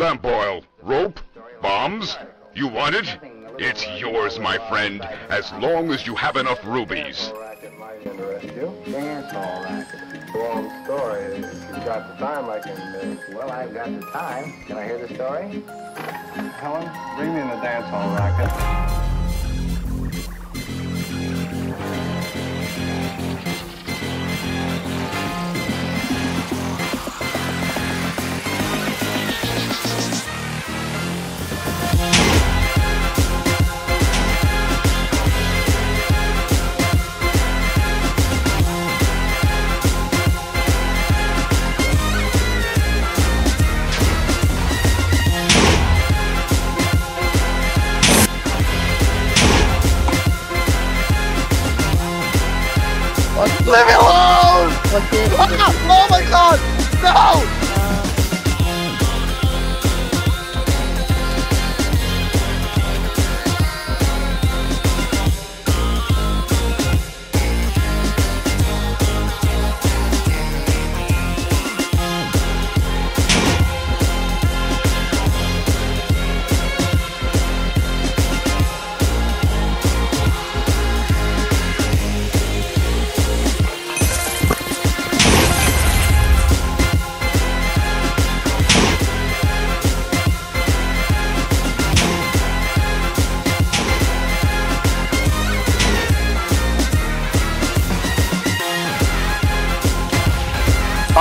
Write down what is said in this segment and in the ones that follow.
lamp oil, rope, bombs. You want it? It's yours, my friend, as long as you have enough rubies. Long story. If you've got the time, I can... well, I've got the time. Can I hear the story? Helen, bring me in the dance hall racket. Leave me alone! Oh my God! No!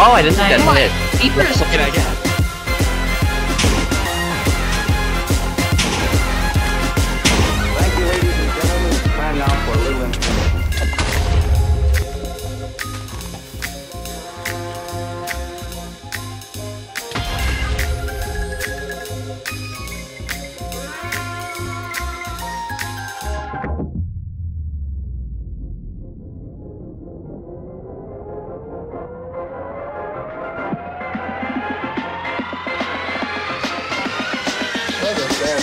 Oh, I didn't think that hit. Deepers, what did I get? Thank you, ladies and gentlemen. It's time now for a little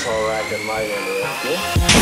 all right, that might interrupt you.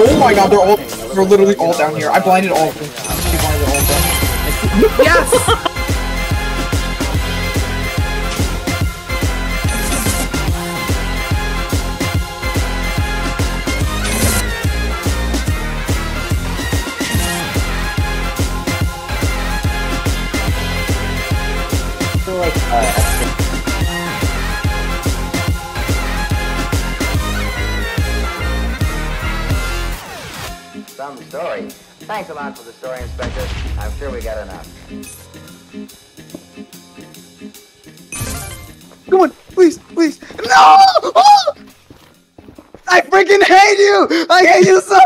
Oh my God, they're literally all down here. I blinded all of them. Yes! Some story. Thanks a lot for the story, Inspector. I'm sure we got enough. Come on, please, please. No! Oh! I freaking hate you! I hate you so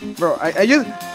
much! Bro, I just...